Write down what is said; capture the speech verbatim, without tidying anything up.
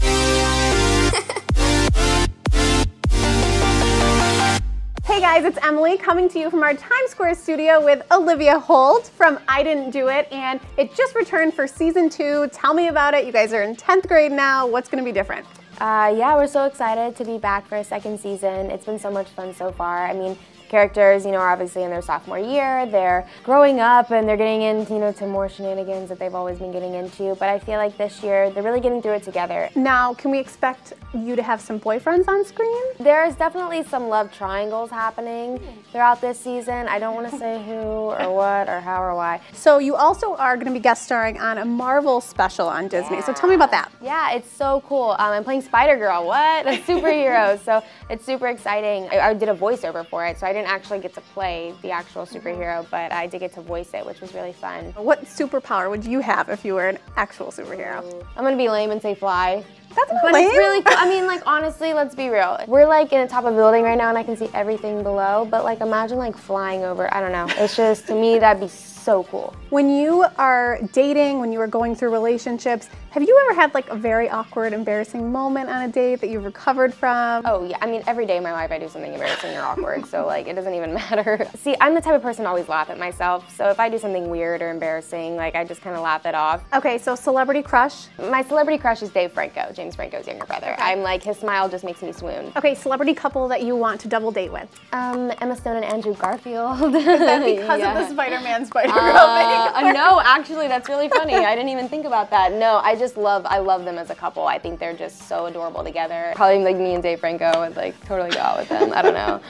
Hey guys, it's Emily coming to you from our Times Square studio with Olivia Holt from I Didn't Do It, and it just returned for season two. Tell me about it. You guys are in tenth grade now. What's going to be different? Uh, yeah, we're so excited to be back for a second season. It's been so much fun so far. I mean, characters, you know, are obviously in their sophomore year, they're growing up and they're getting into, you know, to more shenanigans that they've always been getting into, but I feel like this year they're really getting through it together. Now, can we expect you to have some boyfriends on screen? There's definitely some love triangles happening throughout this season. I don't want to say who or what or how or why. So you also are going to be guest starring on a Marvel special on Disney, yeah. So tell me about that. Yeah, it's so cool. Um, I'm playing Spider Girl, what? A superhero, so it's super exciting. I, I did a voiceover for it, so I I didn't actually get to play the actual superhero, but I did get to voice it, which was really fun. What superpower would you have if you were an actual superhero? Mm. I'm gonna be lame and say fly. That's not but lame. It's really cool. I mean, like, honestly, let's be real. We're like in the top of a building right now and I can see everything below, but like imagine like flying over, I don't know. It's just, to me, that'd be so cool. When you are dating, when you are going through relationships, have you ever had like a very awkward, embarrassing moment on a date that you've recovered from? Oh yeah, I mean, every day in my life I do something embarrassing or awkward, so like it doesn't even matter. See, I'm the type of person to always laugh at myself, so if I do something weird or embarrassing, like I just kind of laugh it off. Okay, so celebrity crush? My celebrity crush is Dave Franco, James Franco's younger brother. Okay. I'm like, his smile just makes me swoon. Okay, celebrity couple that you want to double date with? Um, Emma Stone and Andrew Garfield. Is that because yeah. of the Spider-Man Spider Girl uh, thing? Uh, no, actually, that's really funny. I didn't even think about that. No, I just love, I love them as a couple. I think they're just so adorable together. Probably like me and Dave Franco would like totally go out with them. I don't know.